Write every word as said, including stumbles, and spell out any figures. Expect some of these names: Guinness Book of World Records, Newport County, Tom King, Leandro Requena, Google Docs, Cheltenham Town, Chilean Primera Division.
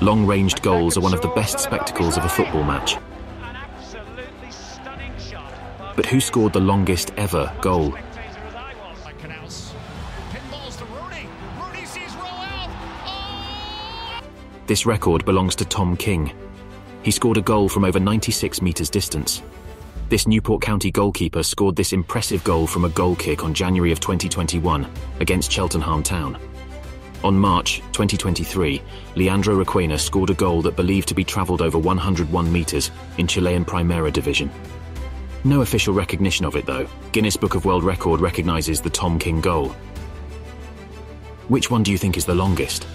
Long-ranged goals are one of the best spectacles of a football match. But who scored the longest ever goal? This record belongs to Tom King. He scored a goal from over ninety-six metres distance. This Newport County goalkeeper scored this impressive goal from a goal kick on January of twenty twenty-one against Cheltenham Town. On March twenty twenty-three, Leandro Requena scored a goal that believed to be travelled over one hundred one metres in Chilean Primera Division. No official recognition of it though. Guinness Book of World Record recognises the Tom King goal. Which one do you think is the longest?